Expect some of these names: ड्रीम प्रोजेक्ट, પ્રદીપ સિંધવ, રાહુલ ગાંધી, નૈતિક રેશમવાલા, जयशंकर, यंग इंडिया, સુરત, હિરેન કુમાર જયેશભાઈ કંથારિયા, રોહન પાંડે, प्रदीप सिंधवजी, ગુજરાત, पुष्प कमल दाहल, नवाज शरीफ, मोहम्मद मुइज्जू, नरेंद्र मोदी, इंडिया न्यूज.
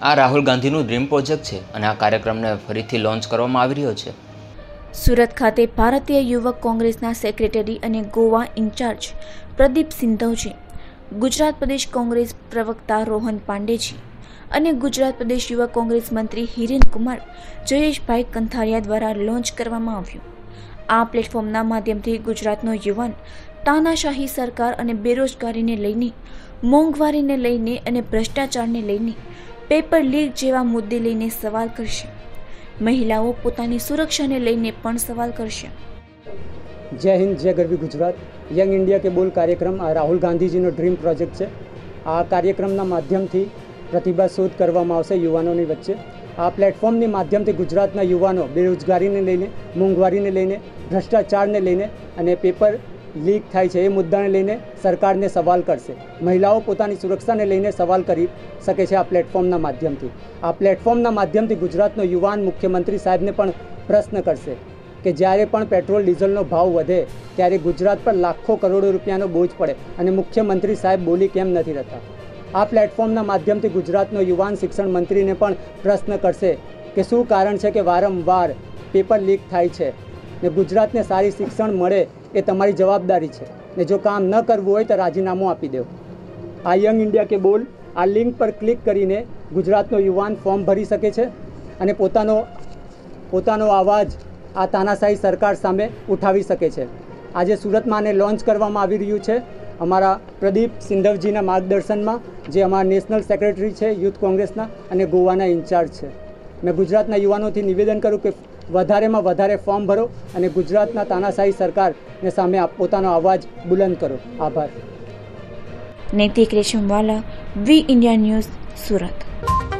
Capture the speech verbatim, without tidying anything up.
આ Rahul ગાંધીનું dream project છે અને આ કાર્યક્રમને ફરીથી લોન્ચ કરવામાં આવી રહ્યો છે। सूरत खाते भारतीय युवक कांग्रेसना सेक्रेटरी और गोवा इंचार्ज प्रदीप सिंधवजी, गुजरात प्रदेश कांग्रेस प्रवक्ता रोहन पांडेजी और गुजरात प्रदेश युवक कांग्रेस मंत्री हिरेन कुमार जयेशभाई कंथारिया द्वारा लॉन्च करवामां आव्युं। आ प्लेटफॉर्मना माध्यमथी गुजरातनो युवान तानाशाही सरकार और बेरोजगारीने लईने, मोंघवारीने लईने और भ्रष्टाचारने लईने, पेपर लीक जेवा मुद्दे लईने सवाल करशे। महिलाओं पोतानी सुरक्षाने लईने पण सवाल करशे। जय हिंद, जय गरवी गुजरात। यंग इंडिया के बोल कार्यक्रम आ राहुल गांधीजीनो ड्रीम प्रोजेक्ट छे। आ कार्यक्रमना माध्यमथी प्रतिभा शोध करवामां आवशे युवानोनी वच्चे। आ प्लेटफॉर्मनी माध्यमथी गुजरातना युवानो बेरोजगारीने लईने, मोंघवारीने लईने, भ्रष्टाचारने लईने अने पेपर लीक थाय छे ए मुद्दाने लईने सरकारने सवाल करशे। महिलाओ पोतानी सुरक्षाने लईने सवाल करी सके छे आ प्लेटफॉर्मना माध्यमथी। आ प्लेटफॉर्मना माध्यमथी गुजरातनो युवान मुख्यमंत्री साहेबने पण प्रश्न करशे के ज्यारे पण पेट्रोल डीजलनो भाव वधे त्यारे गुजरात पर लाखों करोड़ों रूपियानो बोझ पड़े अने मुख्यमंत्री साहेब बोली केम नथी रहता। आ प्लेटफॉर्मना माध्यमथी गुजरातनो युवान शिक्षण मंत्रीने पण प्रश्न करशे के शुं कारण छे के वारंवार पेपर लीक थाय छे ने गुजरातने सारी शिक्षण मळे ए तमारी जवाबदारी छे ने जो काम न करवुं होय तो राजीनामो आपी देवो। आ यंग इंडिया के बोल आ लिंक पर क्लिक करीने गुजरातनो युवान फॉर्म भरी सके छे अने पोतानो पोतानो आवाज आ तानाशाही सरकार सामे उठावी सके छे। आजे सूरत में आने लॉन्च करवामां आवी रह्युं छे। अमारा प्रदीप सिंधवजीना मार्गदर्शन में जे अमारा नेशनल सेक्रेटरी है यूथ कोंग्रेसना अने गोवाना इंचार्ज है। मैं गुजरातना युवानोथी निवेदन करूँ कि वधारे में वधारे फॉर्म भरो अने गुजरातना तानाशाही सरकार ने सामे आप पोतानो आवाज बुलंद करो। आभार। Naitik Reshamwala, V इंडिया न्यूज, सूरत।